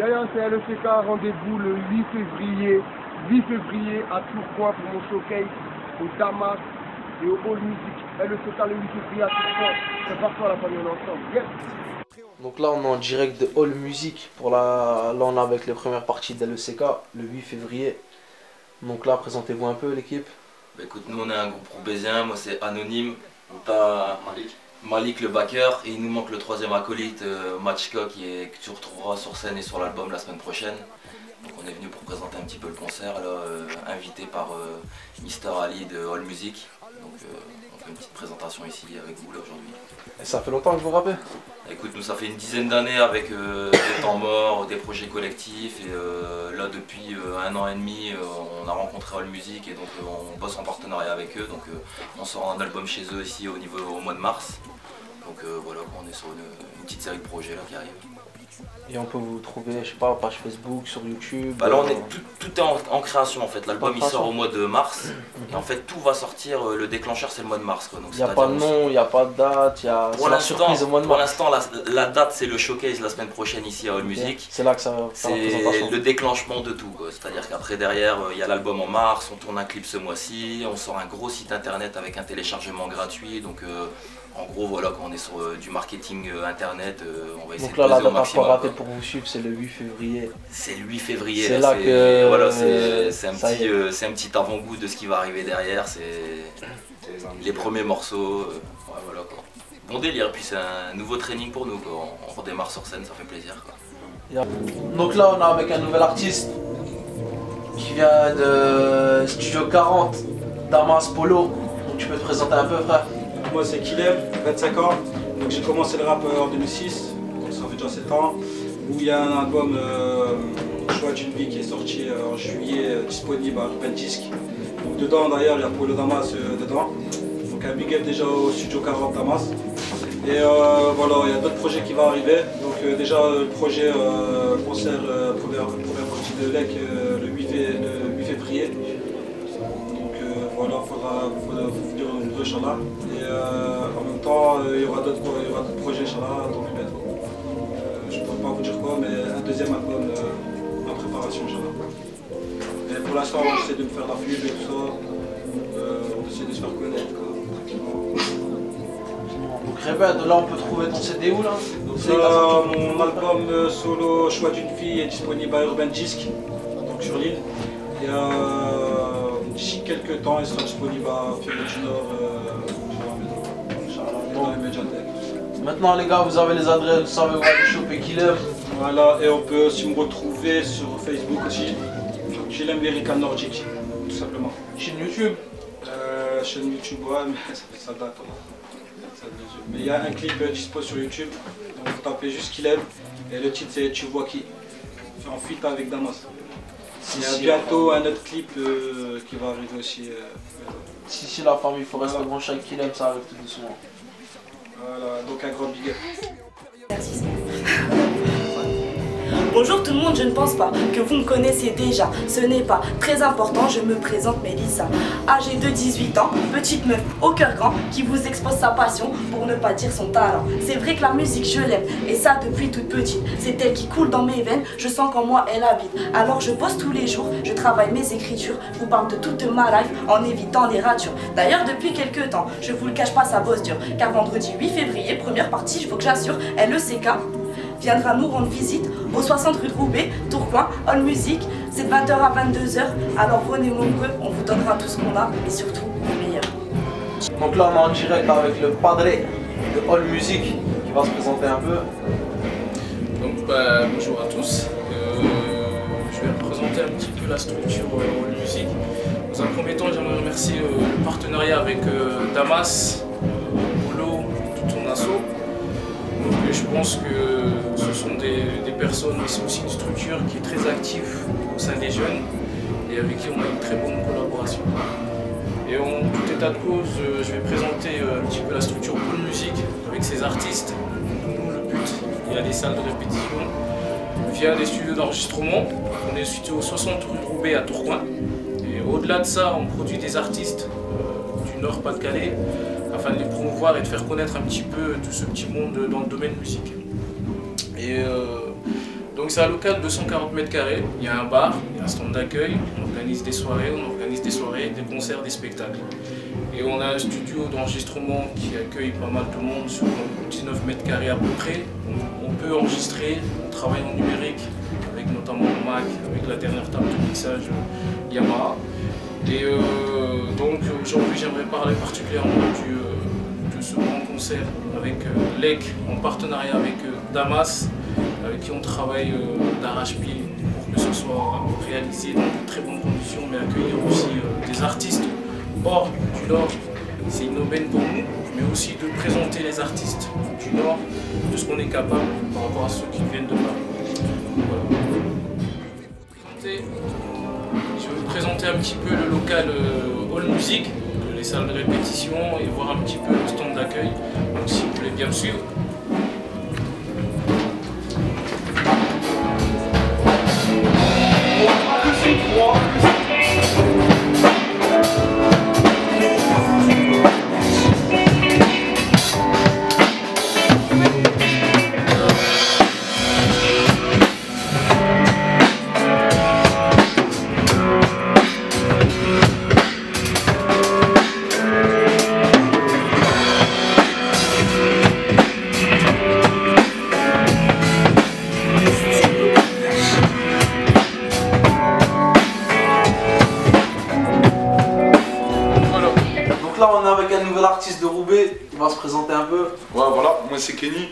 D'ailleurs, c'est LECK, rendez-vous le 8 février à Tourcoing pour mon showcase au Damas et au All Music. LECK le 8 février à Tourcoing, c'est parfois la famille, on est ensemble. Yes. Donc là, on est en direct de All Music. Là, on est avec les premières parties d'LECK le 8 février. Donc là, présentez-vous un peu l'équipe. Bah écoute, nous on est un groupe roubaisien, moi c'est Anonyme, on a Malik le backer et il nous manque le troisième acolyte, Matchka, que tu retrouveras sur scène et sur l'album la semaine prochaine. Donc on est venu pour présenter un petit peu le concert, là, invité par Mister Ali de All Musik. Donc on fait une petite présentation ici avec vous là aujourd'hui. Et ça fait longtemps que je vous rappelle. Écoute, nous ça fait une dizaine d'années avec des temps morts, des projets collectifs et là depuis un an et demi on a rencontré All Musik et donc on bosse en partenariat avec eux, donc on sort un album chez eux ici au mois de mars. Donc voilà, on est sur une petite série de projets là qui arrive. Et on peut vous trouver, je sais pas, page Facebook, sur YouTube. Bah là on est tout est en création en fait. L'album il sort au mois de mars et en fait tout va sortir, le déclencheur c'est le mois de mars quoi. Donc, il n'y a pas de nom, il n'y a pas de date, il y a la surprise au mois de mars. Pour l'instant la date c'est le showcase la semaine prochaine ici à All Music. C'est là que ça va faire la présentation. Le déclenchement de tout. C'est-à-dire qu'après derrière il y a l'album en mars, on tourne un clip ce mois-ci, on sort un gros site internet avec un téléchargement gratuit. Donc en gros, voilà, quand on est sur du marketing internet, on va essayer de poser au maximum. Donc là, la date à pas rater pour vous suivre, c'est le 8 février. C'est le 8 février. C'est là que... Voilà, c'est un petit avant-goût de ce qui va arriver derrière. C'est les premiers morceaux. Ouais, voilà, quoi. Bon délire, puis c'est un nouveau training pour nous, quoi. On redémarre sur scène, ça fait plaisir, quoi. Donc là, on est avec un nouvel artiste qui vient de Studio 40, Damas Polo. Donc tu peux te présenter un peu, frère? Moi c'est Kilem, 25 ans, donc j'ai commencé le rap en 2006, donc ça fait déjà 7 ans, où il y a un album Choix d'une vie qui est sorti en juillet, disponible à Urban Disc. Donc dedans d'ailleurs il y a Polo Damas dedans, donc un big up déjà au Studio 40 Damas. Et voilà, il y a d'autres projets qui vont arriver, donc déjà le projet concert, première partie de LECK le 8 février. Voilà, il faudra venir au niveau Inch'Allah. Et en même temps, il y aura d'autres projets Inch'Allah, donc bientôt. Je ne peux pas vous dire quoi, mais un deuxième album en préparation Inch'Allah. Mais pour l'instant, on essaie de me faire la pub et tout ça. On essaie de se faire connaître, quoi, tranquillement. Donc Rébède, là on peut trouver ton CD où là? Donc là, mon album solo Choix d'une vie est disponible à Urban Disc, donc sur l'île. Et d'ici quelques temps, il sera disponible à Pierre du Nord, dans les médiathèques. Maintenant les gars, vous avez les adresses, vous savez où aller choper Kilem. Voilà, et on peut aussi me retrouver sur Facebook aussi, Kilemberica Nordique, tout simplement. Chaîne YouTube? Chaîne YouTube, ouais, mais ça date. Mais il y a un clip dispo sur YouTube, donc vous tapez juste Kilem, et le titre c'est Tu vois qui En fuite avec Damas. Il y a bientôt un autre clip qui va arriver aussi. Si la famille, il faut rester branché avec Kilem, ça arrive tout doucement. Voilà, donc un grand big up. Bonjour tout le monde, je ne pense pas que vous me connaissez déjà. Ce n'est pas très important, je me présente Mélissa. Âgée de 18 ans, petite meuf au cœur grand qui vous expose sa passion pour ne pas dire son talent. C'est vrai que la musique je l'aime et ça depuis toute petite. C'est elle qui coule dans mes veines, je sens qu'en moi elle habite. Alors je bosse tous les jours, je travaille mes écritures, vous parle de toute ma life en évitant les ratures. D'ailleurs depuis quelques temps, je vous le cache pas, ça bosse dur. Car vendredi 8 février, première partie, il faut que j'assure, LECK viendra nous rendre visite au 60 rue de Roubaix, Tourcoing, All Music. C'est de 20h à 22h. Alors venez nombreux, on vous donnera tout ce qu'on a et surtout le meilleur. Donc là on est en direct avec le padre de All Music qui va se présenter un peu. Donc bah, bonjour à tous. Je vais présenter un petit peu la structure All Music. Dans un premier temps, j'aimerais remercier le partenariat avec Damas, Polo, tout son assaut. Et je pense que ce sont des personnes, mais c'est aussi une structure qui est très active au sein des jeunes et avec qui on a une très bonne collaboration. Et en tout état de cause, je vais présenter un petit peu la structure All Music avec ses artistes. Nous, le but, il y a des salles de répétition via des studios d'enregistrement. On est situé au 60 rue de Roubaix à Tourcoing. Et au-delà de ça, on produit des artistes du Nord-Pas-de-Calais, afin de les promouvoir et de faire connaître un petit peu tout ce petit monde dans le domaine musique. Et donc Donc c'est un local de 240 mètres carrés, il y a un bar, il y a un stand d'accueil, on organise des soirées, des concerts, des spectacles. Et on a un studio d'enregistrement qui accueille pas mal de monde sur 19 mètres carrés à peu près. On peut enregistrer, on travaille en numérique, avec notamment le Mac, avec la dernière table de mixage Yamaha. Et donc aujourd'hui j'aimerais parler particulièrement de ce grand concert avec LECK en partenariat avec Damas, avec qui on travaille d'arrache-pied pour que ce soit réalisé dans de très bonnes conditions, mais accueillir aussi des artistes hors du Nord. C'est une aubaine pour nous, mais aussi de présenter les artistes du Nord, de ce qu'on est capable par rapport à ceux qui viennent de Paris. Voilà. Je vais vous présenter un petit peu le local All Musik, les salles de répétition et voir un petit peu le stand d'accueil. Donc si vous voulez bien me suivre. Artiste de Roubaix, il va se présenter un peu. Ouais, voilà, moi c'est Kenny,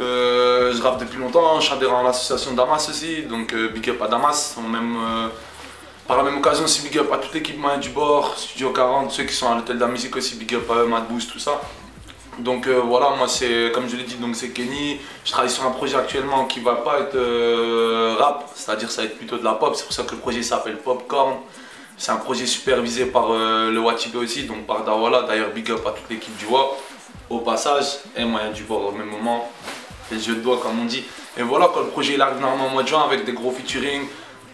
je rappe depuis longtemps, je suis adhérent à l'association Damas aussi, donc big up à Damas, par la même occasion aussi big up à toute l'équipe Main du Bord, Studio 40, ceux qui sont à l'hôtel de la musique aussi, big up à eux, Mad Boost, tout ça. Donc voilà, moi c'est, comme je l'ai dit, donc c'est Kenny, je travaille sur un projet actuellement qui va pas être rap, c'est-à-dire ça va être plutôt de la pop, c'est pour ça que le projet s'appelle Popcorn. C'est un projet supervisé par le Watibé aussi, donc par Dawala, d'ailleurs big up à toute l'équipe du Wa, au passage, et moyen du bord au même moment, les jeux de doigts comme on dit. Et voilà, quand le projet il arrive normalement au mois de juin avec des gros featuring,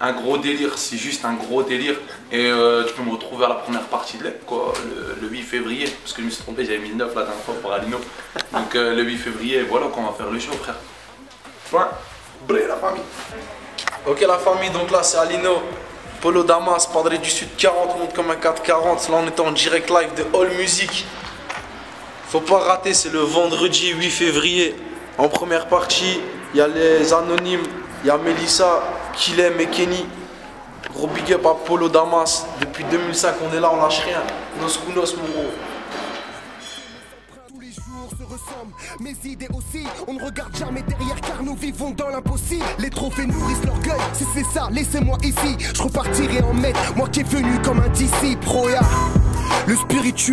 un gros délire, c'est juste un gros délire. Et tu peux me retrouver à la première partie de LECK, quoi, le 8 février, parce que je me suis trompé, j'avais mis le 9 la dernière fois pour Alino. Donc le 8 février, voilà qu'on va faire le show, frère. Point, bré la famille. Ok la famille, donc là c'est Alino. Polo Damas, Padré du Sud 40, monte comme un 440. Là, on est en direct live de All Musik. Faut pas rater, c'est le vendredi 8 février. En première partie, il y a les Anonymes, il y a Mélissa, Kilem et Kenny. Gros big up à Polo Damas. Depuis 2005, on est là, on lâche rien. Nos gounos, mon gros. Mes idées aussi, on ne regarde jamais derrière car nous vivons dans l'impossible. Les trophées nourrissent l'orgueil, si c'est ça, laissez-moi ici. Je repartirai en maître, moi qui est venu comme un disciple. Roya, le spirituel.